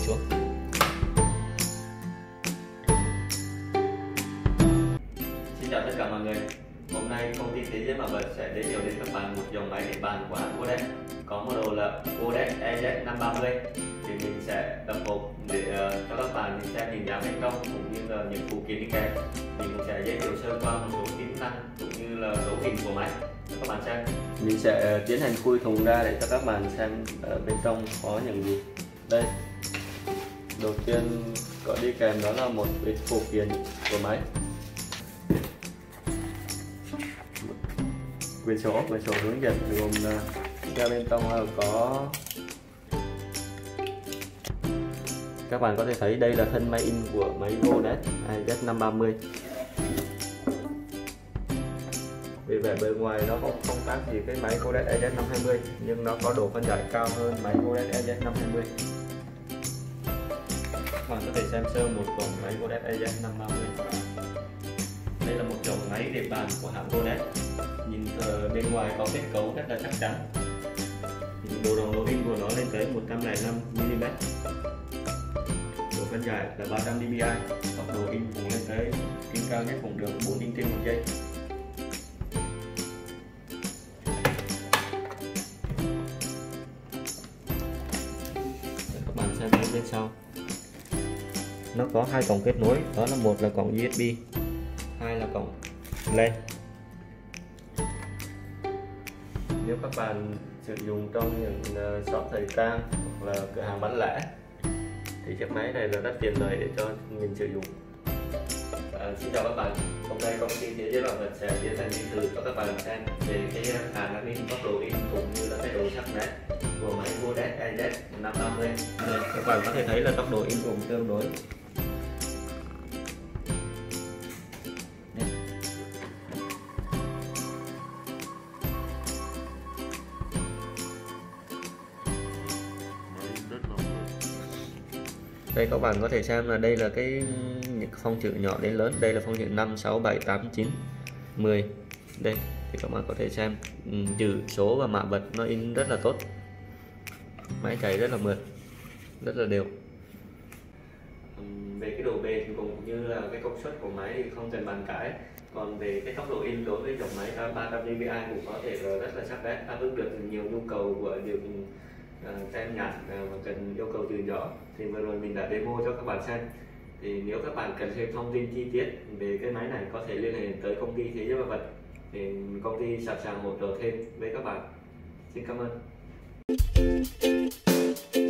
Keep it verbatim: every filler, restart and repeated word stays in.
lên xuống. Xin chào tất cả mọi người. Hôm nay công ty Thế Giới Mã Vạch sẽ giới thiệu đến các bạn một dòng máy điện bàn của Kodak, có model là Kodak E J năm ba mươi. Thì mình sẽ tập hộp để uh, cho các bạn xem hình dáng bên trong cũng như là những phụ kiện đi kèm. Mình cũng sẽ giới thiệu sơ qua một số tính năng cũng như là cấu hình của máy cho các bạn xem. Mình sẽ tiến hành khui thùng ra để cho các bạn xem uh, bên trong có những gì. Đây, đầu tiên có đi kèm đó là một ít phụ kiện của máy, quyển sổ, quyển sổ hướng dẫn gồm ra bên trong có, các bạn có thể thấy đây là thân máy in của máy Godex E Z năm ba mươi. Vì vẻ bề ngoài nó không không khác gì cái máy Kodak E Z năm hai mươi, nhưng nó có độ phân giải cao hơn máy Kodak E Z năm hai mươi. Các bạn có thể xem sơ một cổng máy Kodak E Z năm ba mươi. Đây là một dòng máy để bàn của hãng Kodak. Nhìn bên ngoài có kết cấu rất là chắc chắn. Độ rộng độ in của nó lên tới một trăm lẻ năm mi li mét. Độ phân giải là ba trăm D P I. Tốc độ in cũng lên tới kính cao nhất cũng được bốn inch trên một giây. Bên sau nó có hai cổng kết nối, đó là một là cổng U S B, hai là cổng LAN. Nếu các bạn sử dụng trong những shop thời trang hoặc là cửa hàng bán lẻ thì chiếc máy này là rất tiện lợi để cho mình sử dụng. À, xin chào các bạn, hôm nay công ty Thế Giới Mã Vạch sẽ tiến hành đi thử cho các bạn xem về cái khả năng in, tốc độ in cũng như là cái độ sắc nét của máy Kodak E Z năm ba mươi. Các bạn có thể thấy là tốc độ in cũng tương đối. Đây các bạn có thể xem là đây là cái những phông chữ nhỏ đến lớn, đây là phông chữ năm, sáu, bảy, tám, chín, mười. Đây thì các bạn có thể xem chữ số và mã vạch nó in rất là tốt. Máy chạy rất là mượt, rất là đều. Về cái độ bền cũng như là cái công suất của máy thì không cần bàn cãi. Còn về cái tốc độ in đối với dòng máy ba trăm D P I cũng có thể là rất là sắc nét, đáp ứng được nhiều nhu cầu của những tem nhãn mà cần yêu cầu từ nhỏ. Thì vừa rồi mình đã demo cho các bạn xem. Thì nếu các bạn cần thêm thông tin chi tiết về cái máy này có thể liên hệ tới công ty Thế Giới Mã Vạch, thì công ty sẵn sàng hỗ trợ thêm với các bạn. Xin cảm ơn.